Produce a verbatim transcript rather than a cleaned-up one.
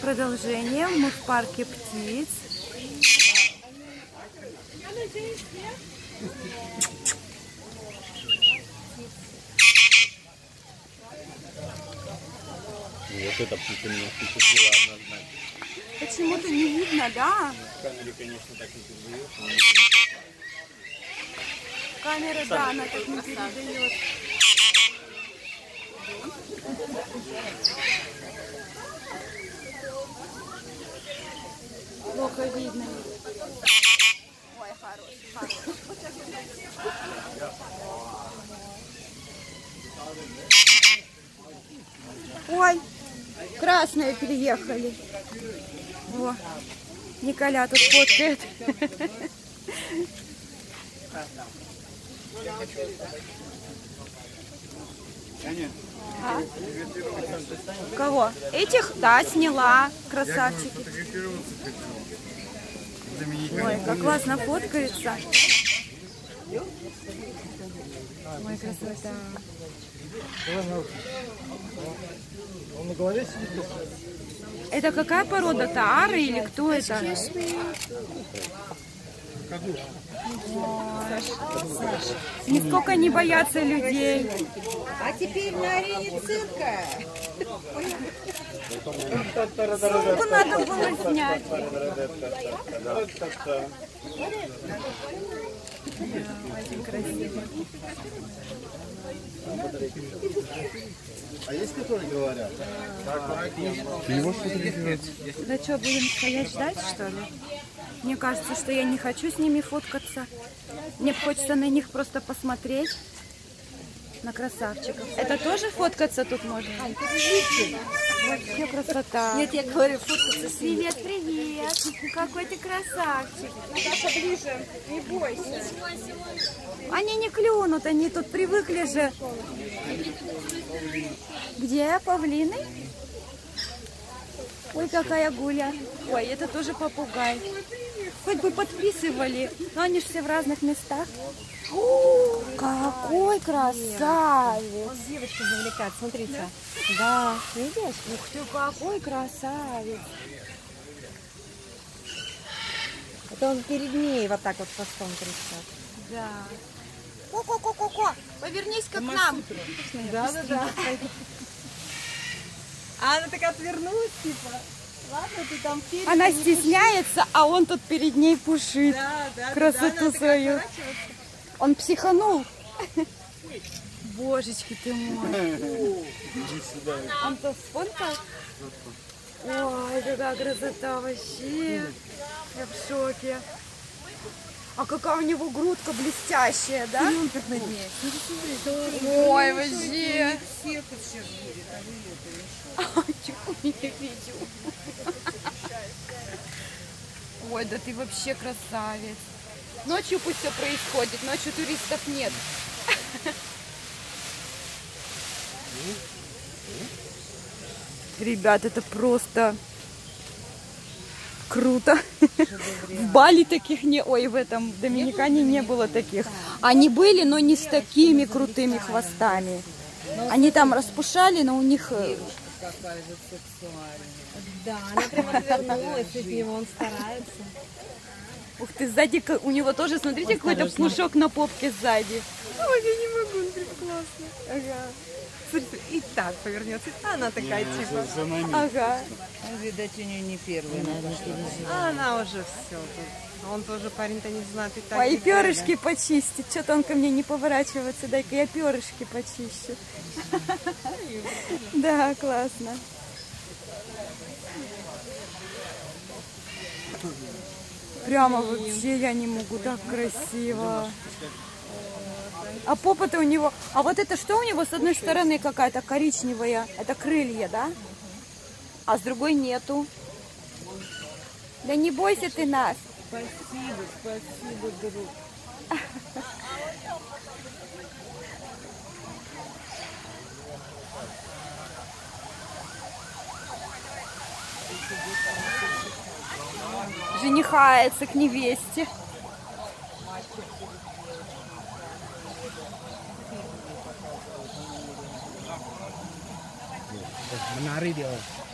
Продолжением мы в парке птиц. Вот это птица меня впечатлила однозначно. Почему-то не видно, да? В камере, конечно, так не передает. Но... Камера, да, она так не передает. Плохо видно. Ой, хороший, хороший. Ой, красные переехали. О, Николя тут фоткает. А? Кого? Этих? Да, сняла. Красавчики. Ой, как классно фоткается. Ой, красота. Он на голове сидит. Это какая порода? Таары или кто это? Нисколько не боятся людей. А теперь на арене цирка. Сумку надо было снять. Очень красиво. А есть, которые говорят? Да что, будем стоять ждать, что ли? Мне кажется, что я не хочу с ними фоткаться. Мне хочется на них просто посмотреть. На красавчиков. Это тоже фоткаться тут можно? Вообще красота. Нет, я говорю, фоткаться. Привет, привет. Какой ты красавчик. Наташа, ближе. Не бойся. Они не клюнут, они тут привыкли же. Где павлины? Ой, какая гуля. Ой, это тоже попугай. Хоть бы подписывали, но они же все в разных местах. О, какой красавец! Вот девочка завлекает, смотрите. Да, видишь? Ух ты, какой красавец! Это он перед ней вот так вот хвостом кричит. Да. Ко-ко-ко-ко-ко! Повернись как нам! Да-да-да. А она так отвернулась, типа. Ладно, ты там перед... Она стесняется, а он тут перед ней пушит. Да, да, красоту да, свою. Он психанул. Божечки ты мой. Он-то сколько? Ой, какая красота вообще. Я в шоке. А какая у него грудка блестящая, да? Он так на ней. Ой, вообще. Ой, да ты вообще красавец. Ночью пусть все происходит, ночью туристов нет. Ребят, это просто круто. В Бали таких не... Ой, в этом Доминикане не было таких. Они были, но не с такими крутыми хвостами. Они там распушали, но у них... Какая же сексуальная. Да, она прям отвернулась от него, он старается. Ух ты, сзади у него тоже, смотрите, какой-то пушок на попке сзади. Ой, я не могу, он так классно. Ага. Смотрите, и так повернется. Она такая не, типа. За нами. Ага. Видать, у нее не первая. А она уже все. Он тоже парень-то не знает. И так, ой, и перышки так, да? Почистит. Что-то он ко мне не поворачивается. Дай-ка я перышки почищу. Да, классно. Прямо вообще я не могу, так красиво. А попа-то у него... А вот это что у него? С одной стороны какая-то коричневая. Это крылья, да? А с другой нету. Да не бойся ты нас. Спасибо, спасибо, друг. Женихается к невесте. Нары делают.